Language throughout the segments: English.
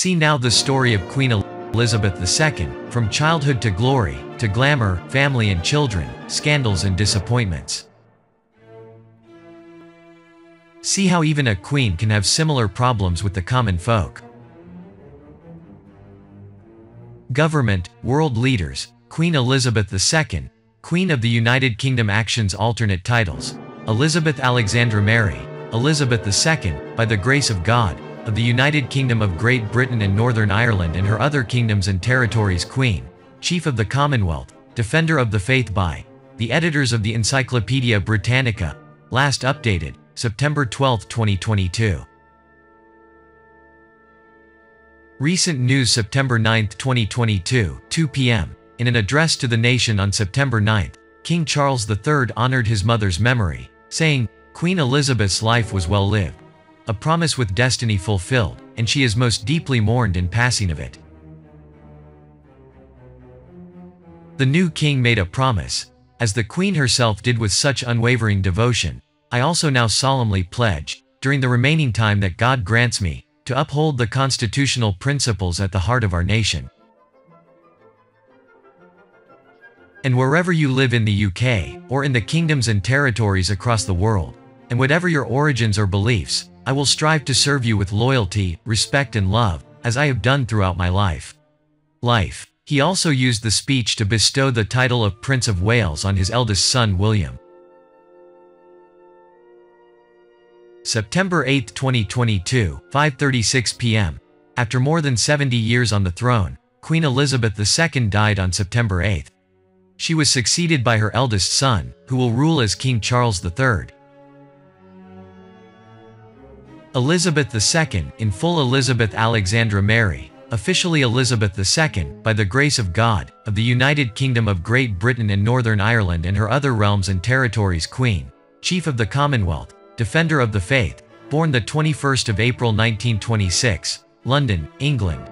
See now the story of Queen Elizabeth II, from childhood to glory, to glamour, family and children, scandals and disappointments. See how even a queen can have similar problems with the common folk. Government, world leaders, Queen Elizabeth II, Queen of the United Kingdom. Actions, alternate titles, Elizabeth Alexandra Mary, Elizabeth II, by the grace of God, of the United Kingdom of Great Britain and Northern Ireland and her other kingdoms and territories. Queen, Chief of the Commonwealth, Defender of the Faith by the editors of the Encyclopaedia Britannica, last updated, September 12, 2022. Recent news. September 9, 2022, 2 p.m., in an address to the nation on September 9, King Charles III honored his mother's memory, saying, "Queen Elizabeth's life was well lived, a promise with destiny fulfilled, and she is most deeply mourned in passing of it." The new king made a promise, as the queen herself did with such unwavering devotion, "I also now solemnly pledge, during the remaining time that God grants me, to uphold the constitutional principles at the heart of our nation." And wherever you live in the UK, or in the kingdoms and territories across the world, and whatever your origins or beliefs, I will strive to serve you with loyalty, respect and love, as I have done throughout my life. He also used the speech to bestow the title of Prince of Wales on his eldest son William. September 8, 2022, 5:36 p.m. After more than 70 years on the throne, Queen Elizabeth II died on September 8. She was succeeded by her eldest son, who will rule as King Charles III. Elizabeth II, in full. Elizabeth Alexandra Mary, officially Elizabeth II, by the grace of God, of the United Kingdom of Great Britain and Northern Ireland and her other realms and territories. Queen, Chief of the Commonwealth, Defender of the Faith, born the 21st of April 1926, London, England.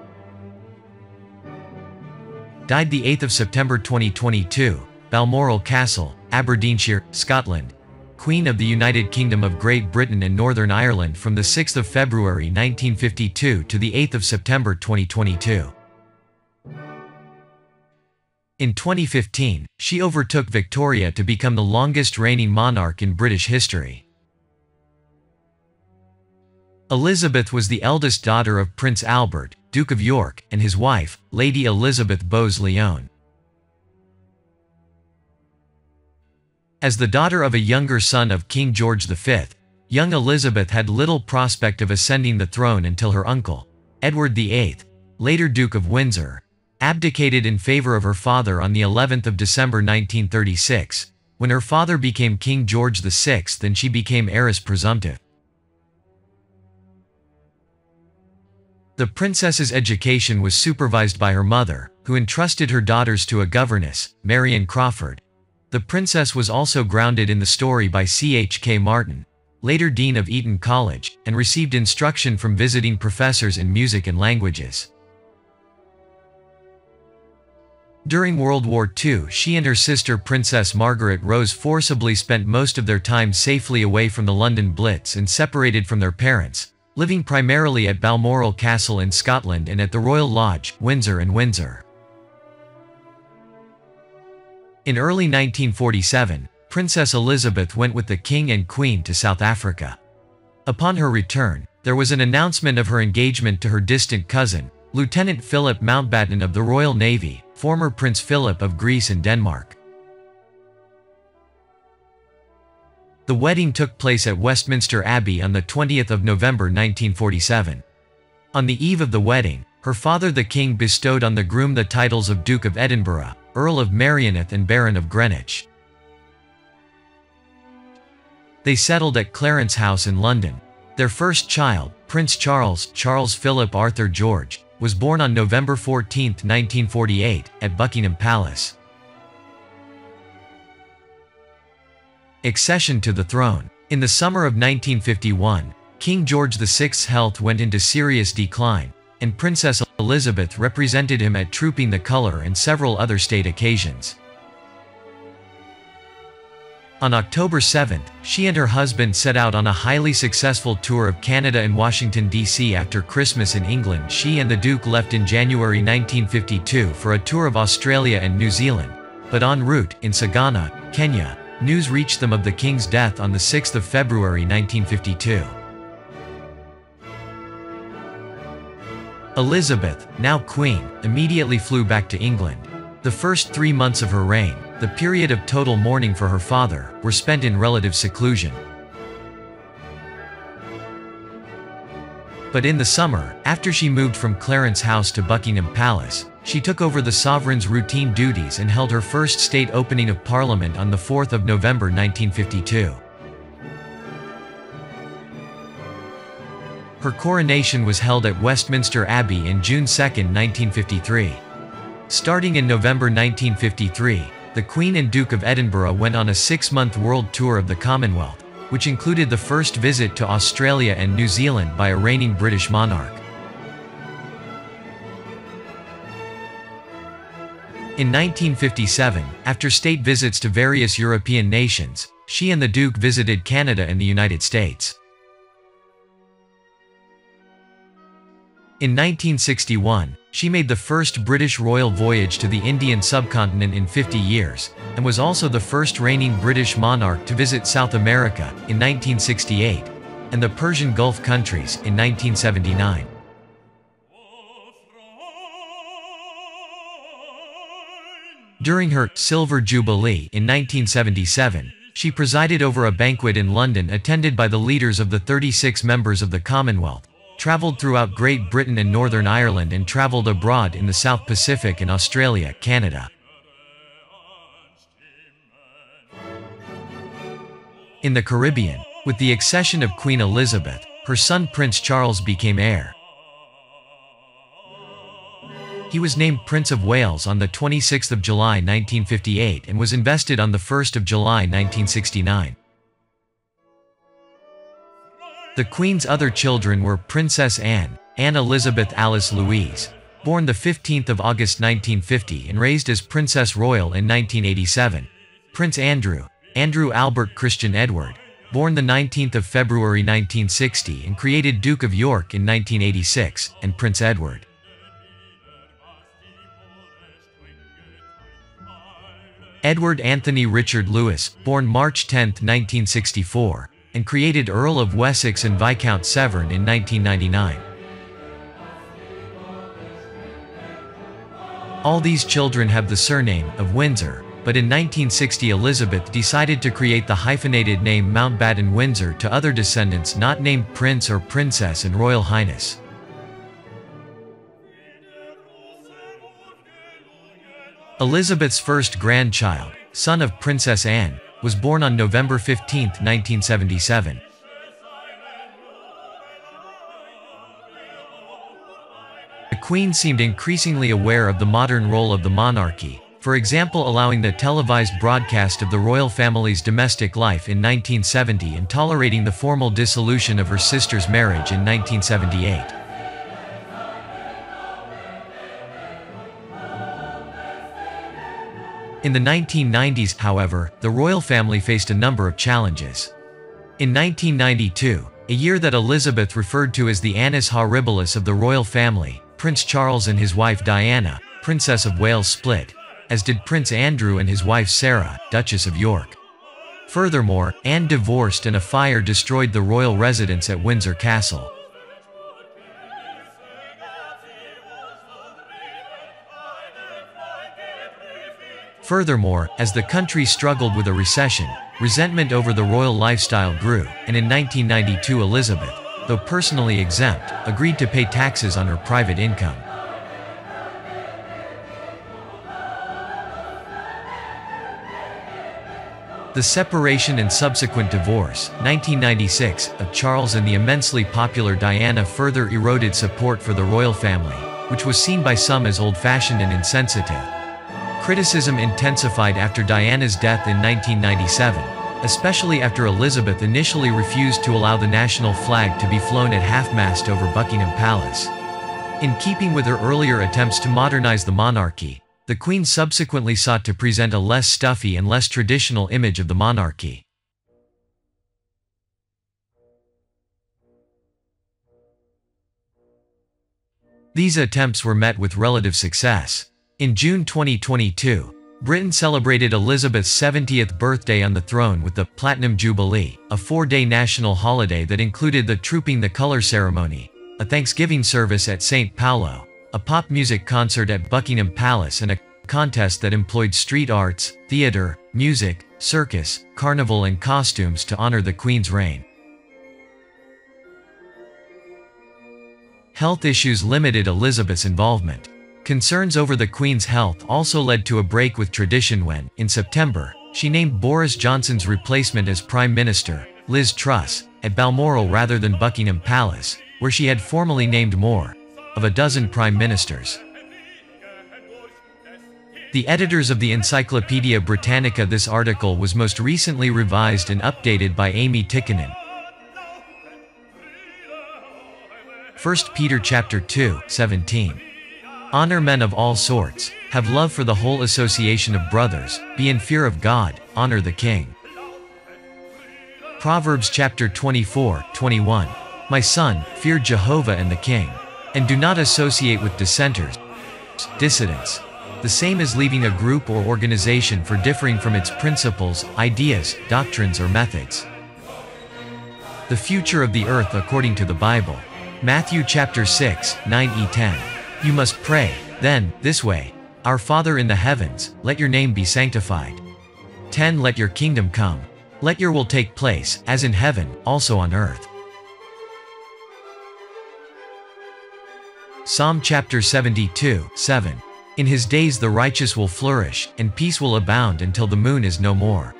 Died the 8th of September 2022, Balmoral Castle, Aberdeenshire, Scotland. Queen of the United Kingdom of Great Britain and Northern Ireland from the 6th of February 1952 to the 8th of September 2022. In 2015, she overtook Victoria to become the longest reigning monarch in British history. Elizabeth was the eldest daughter of Prince Albert, Duke of York, and his wife, Lady Elizabeth Bowes-Lyon. As the daughter of a younger son of King George V, young Elizabeth had little prospect of ascending the throne until her uncle, Edward VIII, later Duke of Windsor, abdicated in favor of her father on the 11th of December 1936, when her father became King George VI and she became heiress presumptive. The princess's education was supervised by her mother, who entrusted her daughters to a governess, Marion Crawford. The princess was also grounded in the story by C.H.K. Martin, later Dean of Eton College, and received instruction from visiting professors in music and languages. During World War II, she and her sister Princess Margaret Rose forcibly spent most of their time safely away from the London Blitz and separated from their parents, living primarily at Balmoral Castle in Scotland and at the Royal Lodge, Windsor and Windsor. In early 1947, Princess Elizabeth went with the King and Queen to South Africa. Upon her return, there was an announcement of her engagement to her distant cousin, Lieutenant Philip Mountbatten of the Royal Navy, former Prince Philip of Greece and Denmark. The wedding took place at Westminster Abbey on the 20th of November 1947. On the eve of the wedding, her father the King bestowed on the groom the titles of Duke of Edinburgh, Earl of Marioneth and Baron of Greenwich. They settled at Clarence House in London. Their first child, Prince Charles, Charles Philip Arthur George, was born on November 14, 1948, at Buckingham Palace. Accession to the throne. In the summer of 1951, King George VI's health went into serious decline, and Princess Elizabeth represented him at Trooping the Colour and several other state occasions. On October 7, she and her husband set out on a highly successful tour of Canada and Washington, D.C. After Christmas in England, she and the Duke left in January 1952 for a tour of Australia and New Zealand. But en route, in Sagana, Kenya, news reached them of the King's death on 6 February 1952. Elizabeth, now Queen, immediately flew back to England. The first 3 months of her reign, the period of total mourning for her father, were spent in relative seclusion. But in the summer, after she moved from Clarence House to Buckingham Palace, she took over the sovereign's routine duties and held her first state opening of Parliament on 4 November 1952. Her coronation was held at Westminster Abbey on June 2, 1953. Starting in November 1953, the Queen and Duke of Edinburgh went on a 6-month world tour of the Commonwealth, which included the first visit to Australia and New Zealand by a reigning British monarch. In 1957, after state visits to various European nations, she and the Duke visited Canada and the United States. In 1961, she made the first British royal voyage to the Indian subcontinent in 50 years, and was also the first reigning British monarch to visit South America, in 1968, and the Persian Gulf countries, in 1979. During her Silver Jubilee in 1977, she presided over a banquet in London attended by the leaders of the 36 members of the Commonwealth, traveled throughout Great Britain and Northern Ireland, and traveled abroad in the South Pacific and Australia, Canada. In the Caribbean, with the accession of Queen Elizabeth, her son Prince Charles became heir. He was named Prince of Wales on 26 July 1958 and was invested on 1 July 1969. The Queen's other children were Princess Anne, Anne Elizabeth Alice Louise, born 15 August 1950 and raised as Princess Royal in 1987, Prince Andrew, Andrew Albert Christian Edward, born 19 February 1960 and created Duke of York in 1986, and Prince Edward. Edward Anthony Richard Louis, born March 10, 1964, and created Earl of Wessex and Viscount Severn in 1999. All these children have the surname of Windsor, but in 1960 Elizabeth decided to create the hyphenated name Mountbatten-Windsor to other descendants not named Prince or Princess and Royal Highness. Elizabeth's first grandchild, son of Princess Anne, was born on November 15, 1977. The Queen seemed increasingly aware of the modern role of the monarchy, for example allowing the televised broadcast of the royal family's domestic life in 1970 and tolerating the formal dissolution of her sister's marriage in 1978. In the 1990s, however, the royal family faced a number of challenges. In 1992, a year that Elizabeth referred to as the annus horribilis of the royal family, Prince Charles and his wife Diana, Princess of Wales, split, as did Prince Andrew and his wife Sarah, Duchess of York. Furthermore, Anne divorced and a fire destroyed the royal residence at Windsor Castle. Furthermore, as the country struggled with a recession, resentment over the royal lifestyle grew, and in 1992 Elizabeth, though personally exempt, agreed to pay taxes on her private income. The separation and subsequent divorce, 1996, of Charles and the immensely popular Diana further eroded support for the royal family, which was seen by some as old-fashioned and insensitive. Criticism intensified after Diana's death in 1997, especially after Elizabeth initially refused to allow the national flag to be flown at half-mast over Buckingham Palace. In keeping with her earlier attempts to modernize the monarchy, The Queen subsequently sought to present a less stuffy and less traditional image of the monarchy. These attempts were met with relative success. In June 2022, Britain celebrated Elizabeth's 70th birthday on the throne with the Platinum Jubilee, a four-day national holiday that included the Trooping the Colour ceremony, a Thanksgiving service at St. Paolo, a pop music concert at Buckingham Palace, and a contest that employed street arts, theatre, music, circus, carnival and costumes to honor the Queen's reign. Health issues limited Elizabeth's involvement. Concerns over the Queen's health also led to a break with tradition when, in September, she named Boris Johnson's replacement as Prime Minister, Liz Truss, at Balmoral rather than Buckingham Palace, where she had formerly named more of a dozen prime ministers. The editors of the Encyclopaedia Britannica. This article was most recently revised and updated by Amy Tikkanen. 1 Peter chapter 2, 17. Honor men of all sorts, have love for the whole association of brothers, be in fear of God, honor the king. Proverbs chapter 24, 21. My son, fear Jehovah and the king, and do not associate with dissenters, dissidents, the same as leaving a group or organization for differing from its principles, ideas, doctrines or methods. The future of the earth according to the Bible. Matthew chapter 6, 9-10. You must pray, then, this way: Our Father in the heavens, let your name be sanctified. 10. Let your kingdom come. Let your will take place, as in heaven, also on earth. Psalm chapter 72, 7. In his days the righteous will flourish, and peace will abound until the moon is no more.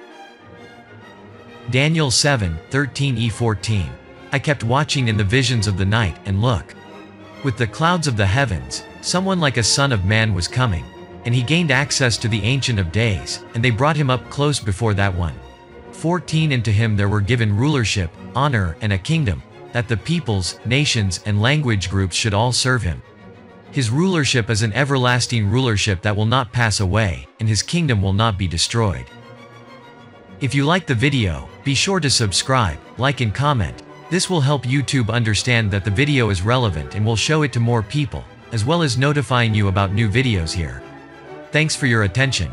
Daniel 7, 13-14. I kept watching in the visions of the night, and look, with the clouds of the heavens, someone like a son of man was coming, and he gained access to the Ancient of Days, and they brought him up close before that one. 14. And to him there were given rulership, honor, and a kingdom, that the peoples, nations, and language groups should all serve him. His rulership is an everlasting rulership that will not pass away, and his kingdom will not be destroyed. If you like the video, be sure to subscribe, like and comment. This will help YouTube understand that the video is relevant and will show it to more people, as well as notifying you about new videos here. Thanks for your attention.